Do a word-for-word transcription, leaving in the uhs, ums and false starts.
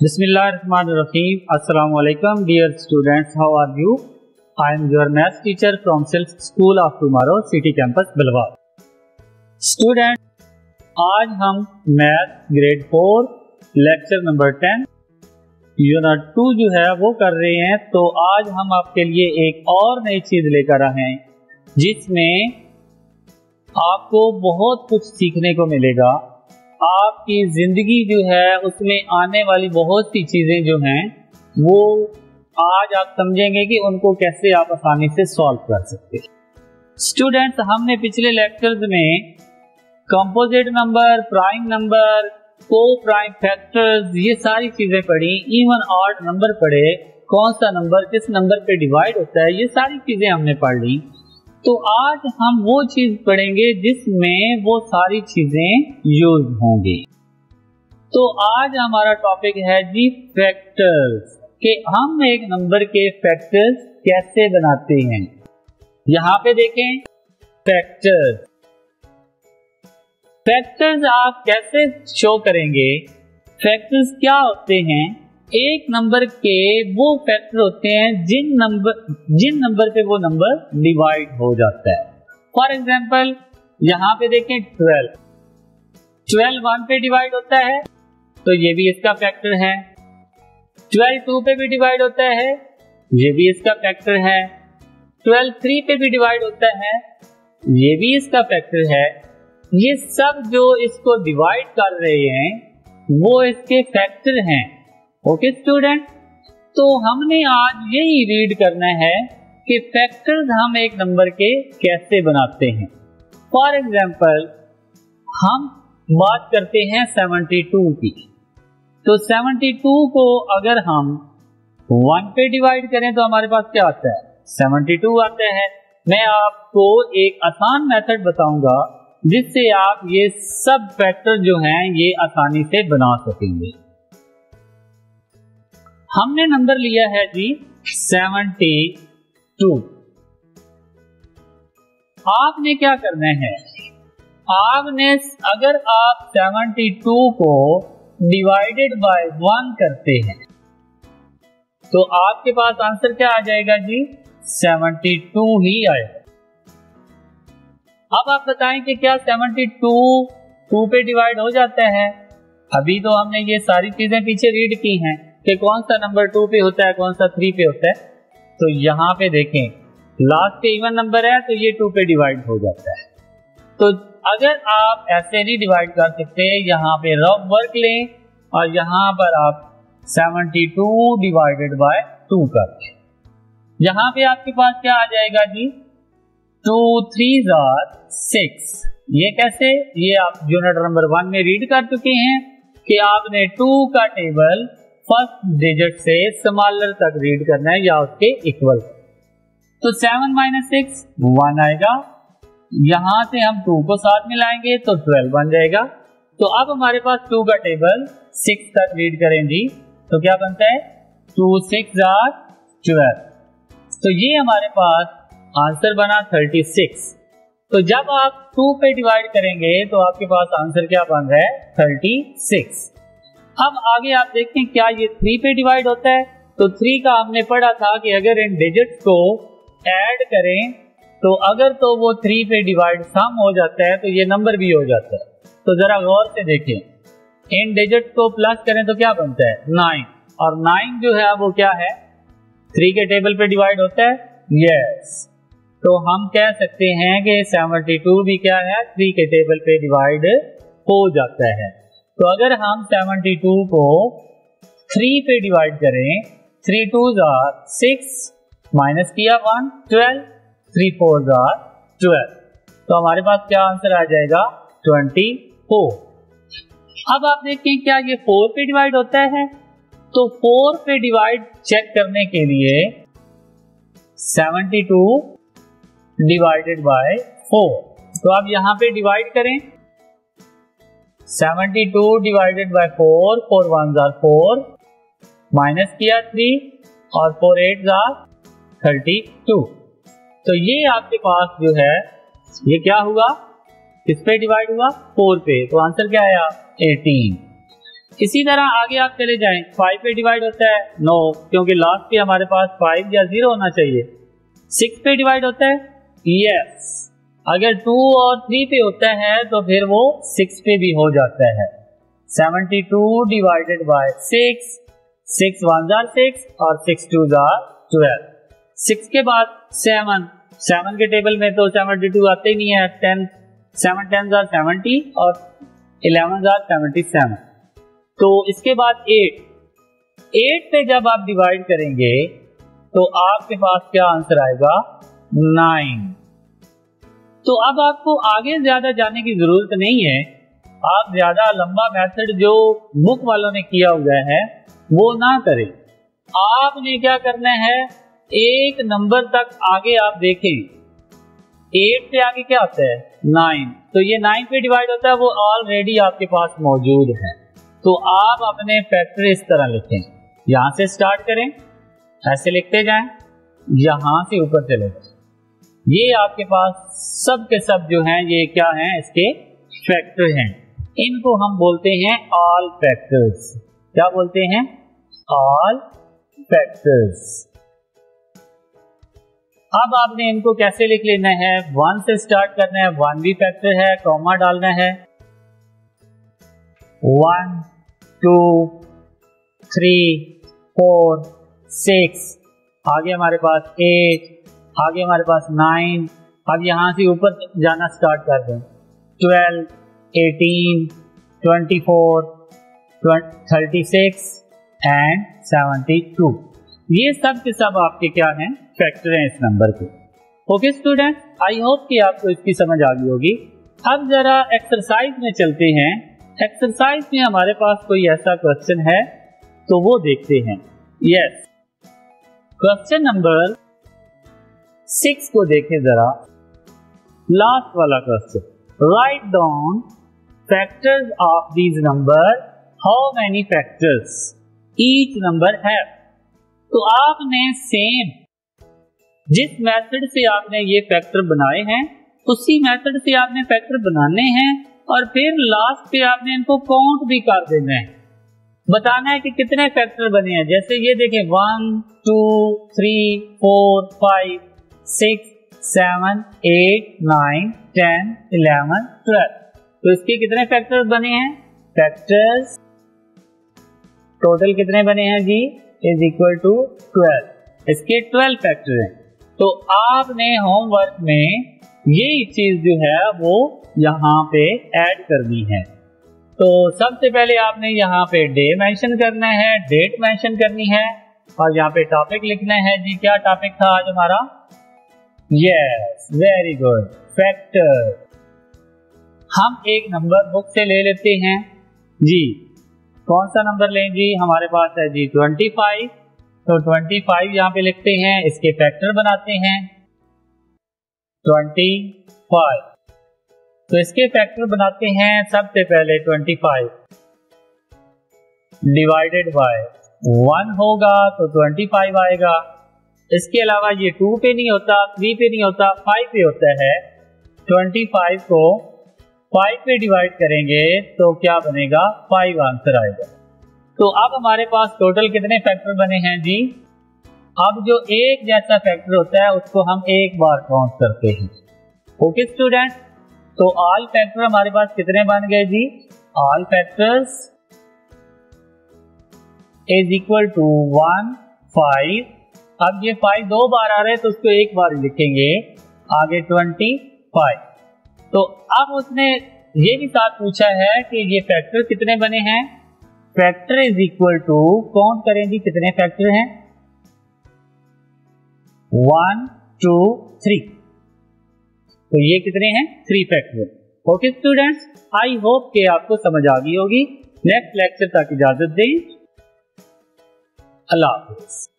Bismillahirrahmanirrahim. Assalam Walekum, dear students. How are you? I am your math teacher from Self School of Tomorrow, City Campus, Bhalwal. Student, आज हम math grade four lecture number ten unit two जो है वो कर रहे हैं। तो आज हम आपके लिए एक और नई चीज लेकर आए हैं जिसमें आपको बहुत कुछ सीखने को मिलेगा। आपकी जिंदगी जो है उसमें आने वाली बहुत सी चीजें जो हैं वो आज आप समझेंगे कि उनको कैसे आप आसानी से सॉल्व कर सकते हैं। स्टूडेंट्स, हमने पिछले लेक्चर्स में composite number, prime number, coprime factors, ये सारी चीजें पढ़ी। इवन ऑड नंबर पढ़े, कौन सा नंबर किस नंबर पे डिवाइड होता है, ये सारी चीजें हमने पढ़ ली। तो आज हम वो चीज पढ़ेंगे जिसमें वो सारी चीजें यूज होंगी। तो आज हमारा टॉपिक है जी फैक्टर्स, कि हम एक नंबर के फैक्टर्स कैसे बनाते हैं। यहाँ पे देखें फैक्टर्स। फैक्टर्स आप कैसे शो करेंगे, फैक्टर्स क्या होते हैं? एक नंबर के वो फैक्टर होते हैं जिन नंबर जिन नंबर पे वो नंबर डिवाइड हो जाता है। फॉर एग्जाम्पल यहाँ पे देखें ट्वेल्व, ट्वेल्व वन पे डिवाइड होता है तो ये भी इसका फैक्टर है। ट्वेल्व टू पे भी डिवाइड होता है, ये भी इसका फैक्टर है। ट्वेल्व थ्री पे भी डिवाइड होता है, ये भी इसका फैक्टर है। ये सब जो इसको डिवाइड कर रहे हैं वो इसके फैक्टर हैं। ओके okay, स्टूडेंट, तो हमने आज यही रीड करना है कि फैक्टर्स हम एक नंबर के कैसे बनाते हैं। फॉर एग्जाम्पल हम बात करते हैं बहत्तर की, तो बहत्तर को अगर हम एक पे डिवाइड करें तो हमारे पास क्या आता है? बहत्तर आता है। मैं आपको एक आसान मेथड बताऊंगा जिससे आप ये सब फैक्टर जो हैं ये आसानी से बना सकेंगे। हमने नंबर लिया है जी बहत्तर। आपने क्या करना है, आपने अगर आप बहत्तर को डिवाइडेड बाय वन करते हैं तो आपके पास आंसर क्या आ जाएगा जी? बहत्तर ही आएगा। अब आप बताएं कि क्या बहत्तर टू पे डिवाइड हो जाता है? अभी तो हमने ये सारी चीजें पीछे रीड की हैं कि कौन सा नंबर टू पे होता है, कौन सा थ्री पे होता है। तो यहाँ पे देखें लास्ट पे इवन नंबर है तो ये टू पे डिवाइड हो जाता है। तो अगर आप ऐसे नहीं डिवाइड कर सकते, यहाँ पे रफ वर्क लें और यहाँ पर आप बहत्तर डिवाइडेड बाय टू कर लें। यहाँ पे आपके पास क्या आ जाएगा जी? टू थ्री जार सिक्स। ये कैसे? ये आप यूनिट नंबर वन में रीड कर चुके हैं कि आपने टू का टेबल फर्स्ट डिजिट से स्मॉलर तक रीड करना है या उसके इक्वल। तो सेवन माइनस सिक्स वन आएगा। यहां से हम टू को साथ मिलाएंगे तो ट्वेल्व बन जाएगा। तो अब हमारे पास टू का टेबल सिक्स तक रीड करें जी, तो क्या बनता है? Two six are twelve. तो ये हमारे पास आंसर बना थर्टी सिक्स। तो जब आप टू पे डिवाइड करेंगे तो आपके पास आंसर क्या बन रहा है? Thirty six. अब आगे आप देखें क्या ये थ्री पे डिवाइड होता है? तो थ्री का हमने पढ़ा था कि अगर इन डिजिट्स को ऐड करें तो अगर तो वो थ्री पे डिवाइड सम हो जाता है तो ये नंबर भी हो जाता है। तो जरा गौर से देखें, इन डिजिट्स को प्लस करें तो क्या बनता है? नाइन। और नाइन जो है वो क्या है? थ्री के टेबल पे डिवाइड होता है। यस, तो हम कह सकते हैं कि सेवेंटी टू भी क्या है? थ्री के टेबल पे डिवाइड हो जाता है। तो अगर हम बहत्तर को थ्री पे डिवाइड करें, थ्री टू जार सिक्स माइनस किया वन ट्वेल्व, थ्री फोर जार ट्वेल्व। तो हमारे पास क्या आंसर आ जाएगा? चौबीस। अब आप देखें क्या ये फोर पे डिवाइड होता है? तो फोर पे डिवाइड चेक करने के लिए बहत्तर डिवाइडेड बाय फोर। तो आप यहाँ पे डिवाइड करें बहत्तर divided by four, four one जार फोर, माइनस किया थ्री और फोर एट जार थर्टी टू। तो ये आपके पास जो है ये क्या हुआ? किस पे डिवाइड हुआ? फोर पे। तो आंसर क्या आया? अठारह। इसी तरह आगे आप चले जाएं, फाइव पे डिवाइड होता है नौ, क्योंकि लास्ट पे हमारे पास फाइव या जीरो होना चाहिए। सिक्स पे डिवाइड होता है यस, अगर टू और थ्री पे होता है तो फिर वो सिक्स पे भी हो जाता है। Seventy two divided by six, six one जार सिक्स और सिक्स टू जार ट्वेल्व। सिक्स के बाद सेवन, सेवन के टेबल में तो सेवेंटी टू आते ही नहीं है। टेन, सेवन टेन जार सेवेंटी और इलेवन जार सेवेंटी सेवन। तो इसके बाद एट, एट पे जब आप डिवाइड करेंगे तो आपके पास क्या आंसर आएगा? नाइन। तो अब आपको आगे ज्यादा जाने की जरूरत नहीं है, आप ज्यादा लंबा मेथड जो बुक वालों ने किया हुआ है वो ना करें। आपने क्या करना है, एक नंबर तक आगे आप देखें। एट से आगे क्या होता है? नाइन। तो ये नाइन पे डिवाइड होता है, वो ऑलरेडी आपके पास मौजूद है। तो आप अपने फैक्टर इस तरह लिखें, यहां से स्टार्ट करें, ऐसे लिखते जाएं, यहां से ऊपर चले जाएं। ये आपके पास सब के सब जो हैं, ये क्या हैं? इसके फैक्टर हैं। इनको हम बोलते हैं ऑल फैक्टर्स। क्या बोलते हैं? All factors. अब आपने इनको कैसे लिख लेना है, वन से स्टार्ट करना है, वन भी फैक्टर है, कॉमा डालना है, one two three four six, आगे हमारे पास एट, आगे हमारे पास नाइन। अब यहाँ से ऊपर जाना स्टार्ट कर दें, twelve eighteen twenty four thirty six and seventy two. ये सब के सब आपके क्या हैं? फैक्टर हैं इस नंबर के। ओके स्टूडेंट, आई होप कि आपको इसकी समझ आ गई होगी। अब जरा एक्सरसाइज में चलते हैं। एक्सरसाइज में हमारे पास कोई ऐसा क्वेश्चन है तो वो देखते हैं। यस, क्वेश्चन नंबर सिक्स को देखें जरा, लास्ट वाला question. Right down factors of these number, how many factors each number है। तो आपने सेम जिस मेथड से आपने ये फैक्टर बनाए हैं उसी मेथड से आपने फैक्टर बनाने हैं और फिर लास्ट पे आपने इनको काउंट भी कर देना है, बताना है कि कितने फैक्टर बने हैं। जैसे ये देखें, one two three four five six seven eight nine ten eleven twelve. तो इसके कितने फैक्टर्स बने हैं? फैक्टर्स टोटल कितने बने हैं जी? Is equal to twelve. इसके ट्वेल्व फैक्टर हैं। तो आपने होमवर्क में ये चीज जो है वो यहाँ पे ऐड करनी है। तो सबसे पहले आपने यहाँ पे डे मेंशन करना है, डेट मेंशन करनी है और यहाँ पे टॉपिक लिखना है। जी क्या टॉपिक था आज हमारा? Yes, very good, factor. हम एक नंबर बुक से ले लेते हैं जी। कौन सा नंबर लें जी? हमारे पास है जी ट्वेंटी फाइव। तो ट्वेंटी फाइव यहाँ पे लिखते हैं, इसके फैक्टर बनाते हैं ट्वेंटी फाइव। तो इसके फैक्टर बनाते हैं सबसे पहले twenty five divided by one होगा तो ट्वेंटी फाइव आएगा। इसके अलावा ये टू पे नहीं होता, थ्री पे नहीं होता, फाइव पे होता है। ट्वेंटी फाइव को फाइव पे डिवाइड करेंगे तो क्या बनेगा? फाइव आंसर आएगा। तो अब हमारे पास टोटल कितने फैक्टर बने हैं जी? अब जो एक जैसा फैक्टर होता है उसको हम एक बार काउंट करते हैं। ओके स्टूडेंट, तो ऑल फैक्टर हमारे पास कितने बन गए जी? All factors is equal to one five. अब ये फाइव दो बार आ रहे हैं तो उसको एक बार लिखेंगे, आगे ट्वेंटी फाइव। तो अब उसने ये भी साथ पूछा है कि ये फैक्टर कितने बने हैं? Factor is equal to, count करें जी कितने फैक्टर हैं? One two three. तो ये कितने हैं? Three factor. Okay students, I hope कि आपको समझ आ गई होगी। नेक्स्ट लेक्चर तक इजाजत दें, अल्लाह हाफिज।